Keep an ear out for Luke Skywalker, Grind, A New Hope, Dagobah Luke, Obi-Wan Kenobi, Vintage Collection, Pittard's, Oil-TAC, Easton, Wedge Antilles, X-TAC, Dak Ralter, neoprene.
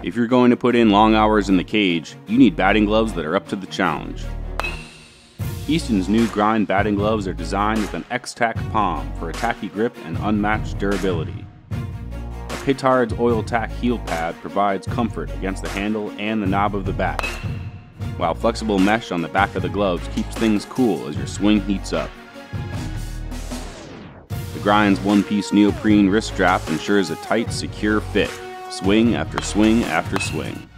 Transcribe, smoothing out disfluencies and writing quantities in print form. If you're going to put in long hours in the cage, you need batting gloves that are up to the challenge. Easton's new Grind batting gloves are designed with an X-TAC palm for a tacky grip and unmatched durability. A Pittard's Oil-TAC heel pad provides comfort against the handle and the knob of the bat, while flexible mesh on the back of the gloves keeps things cool as your swing heats up. The Grind's one-piece neoprene wrist strap ensures a tight, secure fit, swing after swing after swing.